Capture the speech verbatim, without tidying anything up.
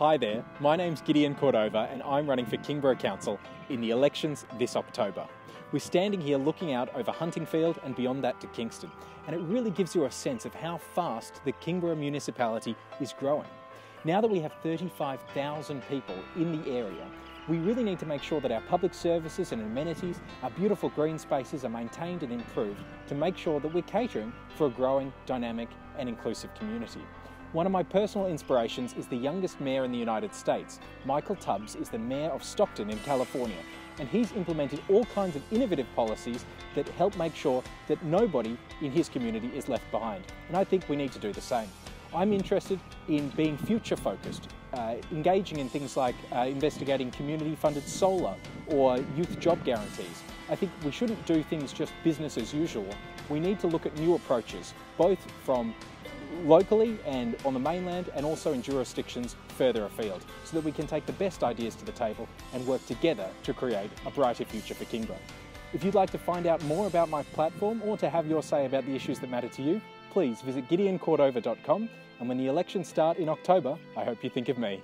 Hi there, my name's Gideon Cordover and I'm running for Kingborough Council in the elections this October. We're standing here looking out over Huntingfield and beyond that to Kingston, and it really gives you a sense of how fast the Kingborough Municipality is growing. Now that we have thirty-five thousand people in the area, we really need to make sure that our public services and amenities, our beautiful green spaces are maintained and improved to make sure that we're catering for a growing, dynamic and inclusive community. One of my personal inspirations is the youngest mayor in the United States. Michael Tubbs is the mayor of Stockton in California, and he's implemented all kinds of innovative policies that help make sure that nobody in his community is left behind. And I think we need to do the same. I'm interested in being future focused, uh, engaging in things like uh, investigating community funded solar or youth job guarantees. I think we shouldn't do things just business as usual. We need to look at new approaches, both from locally and on the mainland and also in jurisdictions further afield, so that we can take the best ideas to the table and work together to create a brighter future for Kingborough. If you'd like to find out more about my platform or to have your say about the issues that matter to you, please visit Gideon Cordover dot com, and when the elections start in October, I hope you think of me.